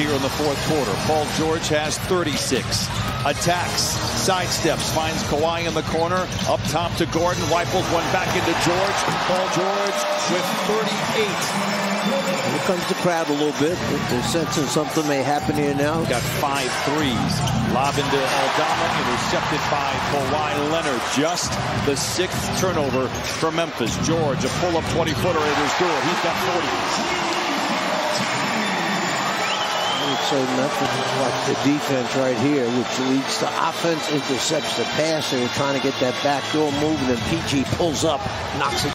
here in the fourth quarter. Paul George has 36. Attacks, sidesteps, finds Kawhi in the corner. Up top to Gordon. Rifles one back into George. Paul George with 38. Here comes the crowd a little bit. They're sensing something may happen here now. Got 5 threes. Lob into Aldama, intercepted by Kawhi Leonard. Just the 6th turnover for Memphis. George, a pull-up 20-footer. It is good. He's got 40. I would say Memphis is like the defense right here, which leads to offense, intercepts the pass. They were trying to get that backdoor move, and then PG pulls up, knocks it.